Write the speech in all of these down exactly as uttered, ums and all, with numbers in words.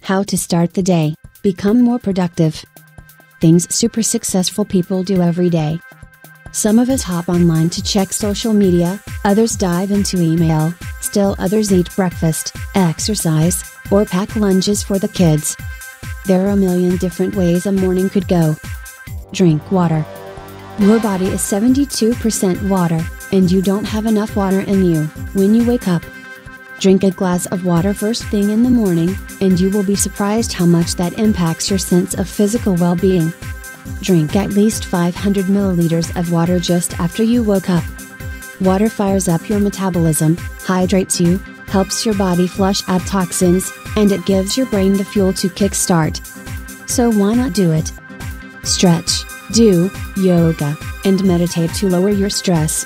How to start the day, become more productive. Things super successful people do every day. Some of us hop online to check social media, others dive into email, still others eat breakfast, exercise, or pack lunches for the kids. There are a million different ways a morning could go. Drink water. Your body is seventy-two percent water, and you don't have enough water in you when you wake up. Drink a glass of water first thing in the morning, and you will be surprised how much that impacts your sense of physical well-being. Drink at least five hundred milliliters of water just after you woke up. Water fires up your metabolism, hydrates you, helps your body flush out toxins, and it gives your brain the fuel to kickstart. So why not do it? Stretch, do yoga, and meditate to lower your stress.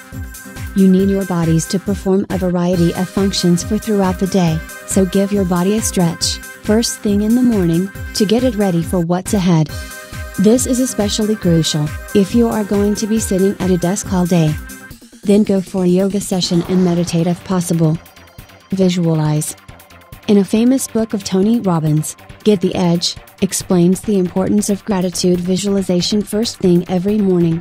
You need your bodies to perform a variety of functions for throughout the day, so give your body a stretch, first thing in the morning, to get it ready for what's ahead. This is especially crucial if you are going to be sitting at a desk all day. Then go for a yoga session and meditate if possible. Visualize. In a famous book of Tony Robbins, Get the Edge, explains the importance of gratitude visualization first thing every morning.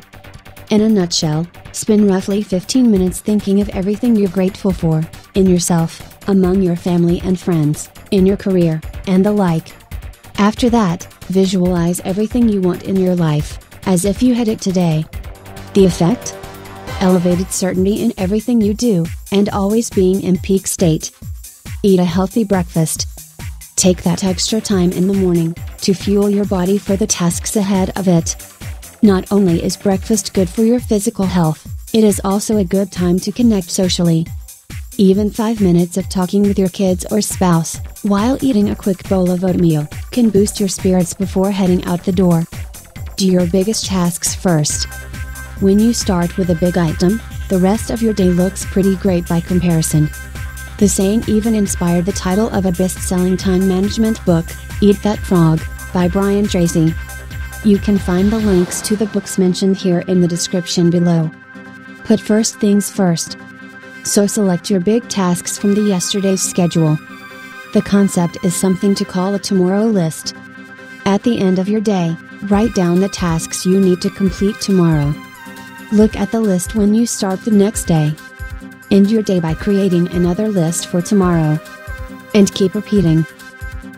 In a nutshell, spend roughly fifteen minutes thinking of everything you're grateful for, in yourself, among your family and friends, in your career, and the like. After that, visualize everything you want in your life, as if you had it today. The effect? Elevated certainty in everything you do, and always being in peak state. Eat a healthy breakfast. Take that extra time in the morning, to fuel your body for the tasks ahead of it. Not only is breakfast good for your physical health, it is also a good time to connect socially. Even five minutes of talking with your kids or spouse, while eating a quick bowl of oatmeal, can boost your spirits before heading out the door. Do your biggest tasks first. When you start with a big item, the rest of your day looks pretty great by comparison. The saying even inspired the title of a best-selling time management book, Eat That Frog, by Brian Tracy. You can find the links to the books mentioned here in the description below. Put first things first. So select your big tasks from the yesterday's schedule. The concept is something to call a tomorrow list. At the end of your day, write down the tasks you need to complete tomorrow. Look at the list when you start the next day. End your day by creating another list for tomorrow. And keep repeating.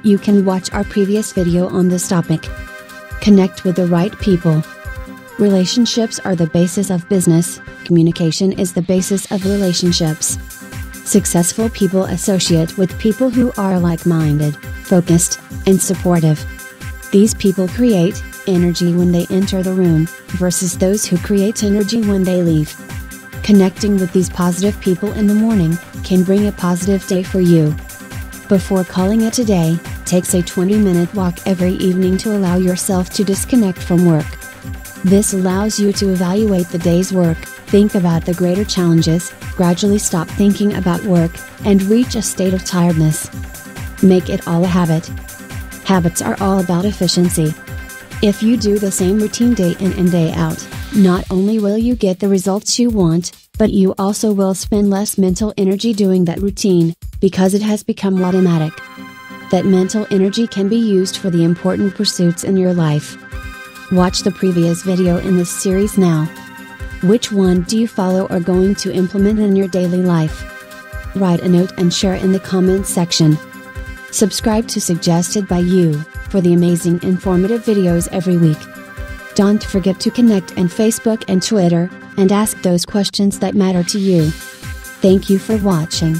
You can watch our previous video on this topic. Connect with the right people. Relationships are the basis of business, communication is the basis of relationships. Successful people associate with people who are like-minded, focused, and supportive. These people create energy when they enter the room, versus those who create energy when they leave. Connecting with these positive people in the morning can bring a positive day for you. Before calling it a day, take a twenty-minute walk every evening to allow yourself to disconnect from work. This allows you to evaluate the day's work, think about the greater challenges, gradually stop thinking about work, and reach a state of tiredness. Make it all a habit. Habits are all about efficiency. If you do the same routine day in and day out, not only will you get the results you want, but you also will spend less mental energy doing that routine, because it has become automatic. That mental energy can be used for the important pursuits in your life. Watch the previous video in this series now. Which one do you follow or going to implement in your daily life? Write a note and share in the comments section. Subscribe to Suggested by You, for the amazing informative videos every week. Don't forget to connect on Facebook and Twitter, and ask those questions that matter to you. Thank you for watching.